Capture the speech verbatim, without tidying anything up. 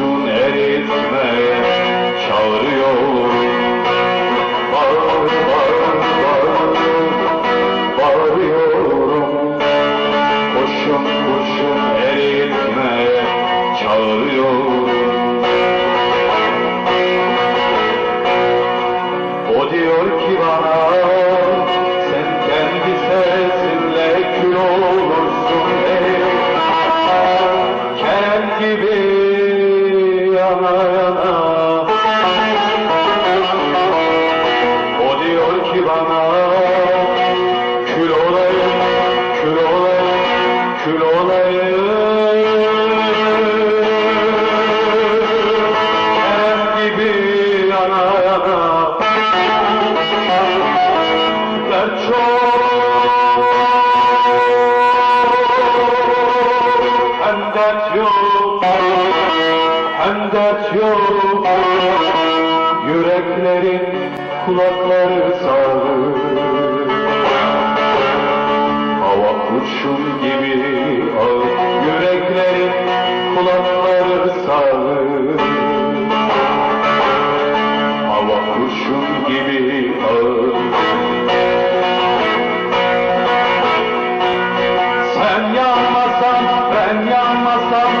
boyun eritme, çağırıyor. Bağır, bağır, bağır, bağırıyorum. Koşun, koşun eritme, çağırıyor. O diyor ki bana, sen kendi sesinle kül olursun ey. Kerem gibi yana yana. O diyor ki bana, kül olayım, kül olayım, kül olayım. And that your yüreklerin kulakları sağır. Hava kurşun gibi ağır, yüreklerin kulakları sağır. Hava kurşun gibi ağır. Sen yanmasan, ben yanmasam.